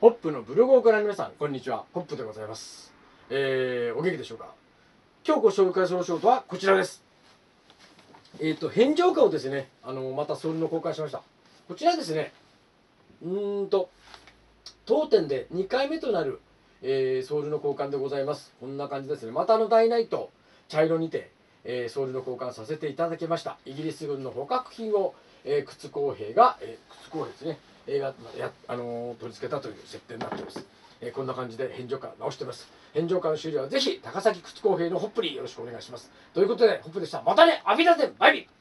ホップのブログをご覧の皆さん、こんにちは。ホップでございます。お元気でしょうか。今日ご紹介するショートはこちらです。返上歌をですね、またソールの公開しました。こちらですね、当店で2回目となる、ソールの交換でございます。こんな感じですね。またダイナイト、茶色にて、ソールの交換させていただきました。イギリス軍の捕獲品を、靴公平が、靴公平ですね。取り付けたという設定になっています。こんな感じで返上歌直してます。返上歌の終了はぜひ高崎靴工兵のホップによろしくお願いします。ということで、ホップでした。またね、アビダゼン、バイビー。